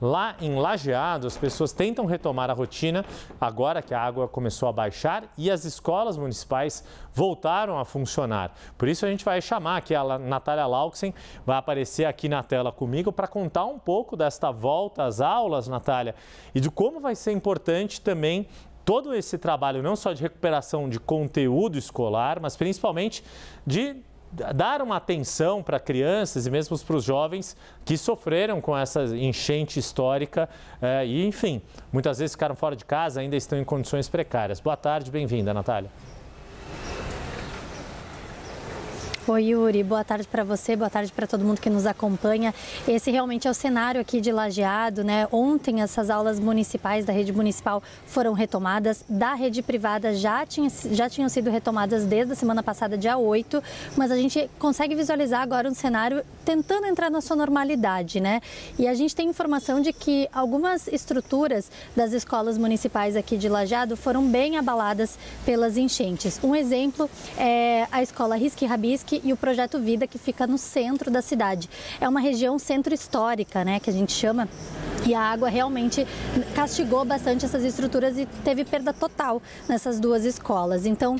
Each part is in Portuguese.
Lá em Lajeado, as pessoas tentam retomar a rotina agora que a água começou a baixar e as escolas municipais voltaram a funcionar. Por isso a gente vai chamar aqui a Natália Lauxen, vai aparecer aqui na tela comigo para contar um pouco desta volta às aulas, Natália, e de como vai ser importante também todo esse trabalho, não só de recuperação de conteúdo escolar, mas principalmente de dar uma atenção para crianças e mesmo para os jovens que sofreram com essa enchente histórica e, enfim, muitas vezes ficaram fora de casa, ainda estão em condições precárias. Boa tarde, bem-vinda, Natália. Oi, Yuri. Boa tarde para você, boa tarde para todo mundo que nos acompanha. Esse realmente é o cenário aqui de Lajeado, né? Ontem essas aulas municipais da rede municipal foram retomadas, da rede privada já tinham sido retomadas desde a semana passada, dia 8, mas a gente consegue visualizar agora um cenário tentando entrar na sua normalidade, né? E a gente tem informação de que algumas estruturas das escolas municipais aqui de Lajeado foram bem abaladas pelas enchentes. Um exemplo é a escola Risque Rabisque e o Projeto Vida, que fica no centro da cidade. É uma região centro histórica, né, que a gente chama, e a água realmente castigou bastante essas estruturas e teve perda total nessas duas escolas. Então,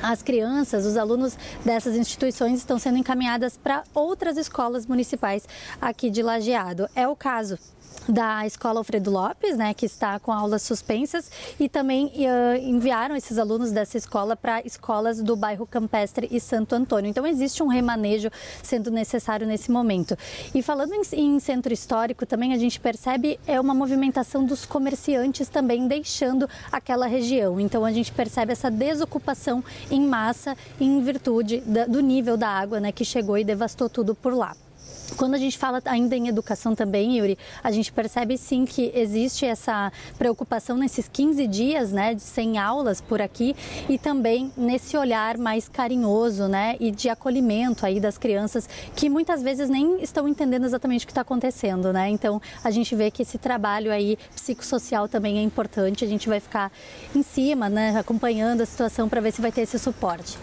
as crianças, os alunos dessas instituições estão sendo encaminhadas para outras escolas municipais aqui de Lajeado. É o caso da escola Alfredo Lopes, né, que está com aulas suspensas, e também enviaram esses alunos dessa escola para escolas do bairro Campestre e Santo Antônio. Então existe um remanejo sendo necessário nesse momento. E falando em centro histórico também, a gente percebe uma movimentação dos comerciantes também deixando aquela região. Então a gente percebe essa desocupação em massa em virtude do nível da água, né, que chegou e devastou tudo por lá. Quando a gente fala ainda em educação também, Yuri, a gente percebe sim que existe essa preocupação nesses 15 dias, né, sem aulas por aqui, e também nesse olhar mais carinhoso, né, e de acolhimento aí das crianças que muitas vezes nem estão entendendo exatamente o que está acontecendo, né? Então a gente vê que esse trabalho aí psicossocial também é importante. A gente vai ficar em cima, né, acompanhando a situação para ver se vai ter esse suporte.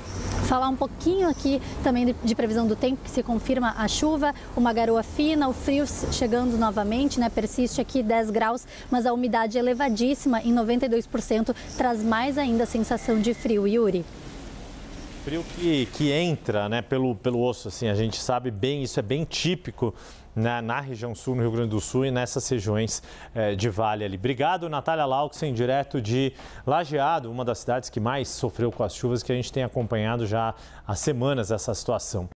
Falar um pouquinho aqui também de previsão do tempo, que se confirma a chuva, uma garoa fina, o frio chegando novamente, né? Persiste aqui 10 graus, mas a umidade elevadíssima em 92% traz mais ainda a sensação de frio, Yuri. Frio que entra, né, pelo osso, assim, a gente sabe bem, isso é bem típico na região sul, no Rio Grande do Sul e nessas regiões de vale ali. Obrigado, Natália Lauxen, direto de Lajeado, uma das cidades que mais sofreu com as chuvas, que a gente tem acompanhado já há semanas essa situação.